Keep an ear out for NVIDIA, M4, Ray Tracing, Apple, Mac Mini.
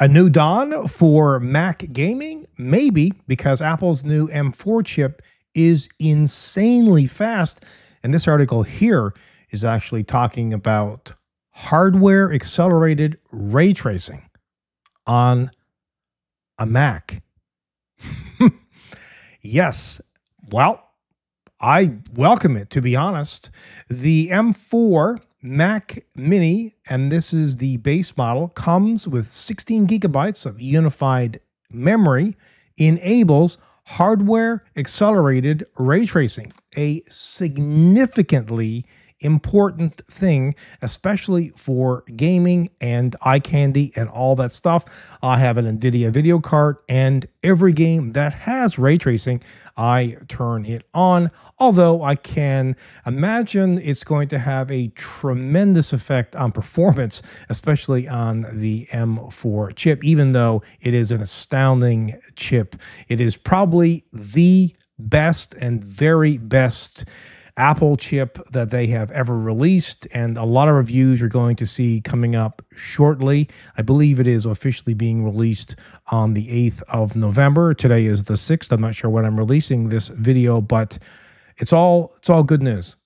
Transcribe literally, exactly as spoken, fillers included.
A new dawn for Mac gaming? Maybe, because Apple's new M four chip is insanely fast. And this article here is actually talking about hardware accelerated ray tracing on a Mac. Yes. Well, I welcome it, to be honest. The M four Mac Mini, and this is the base model, comes with sixteen gigabytes of unified memory, enables hardware accelerated ray tracing, a significantly important thing, especially for gaming and eye candy and all that stuff. I have an NVIDIA video card, and every game that has ray tracing, I turn it on, although I can imagine it's going to have a tremendous effect on performance, especially on the M four chip, even though it is an astounding chip. It is probably the best and very best Apple chip that they have ever released, and a lot of reviews you're going to see coming up shortly. I believe it is officially being released on the eighth of November. Today is the sixth. I'm not sure when I'm releasing this video, but it's all it's all good news.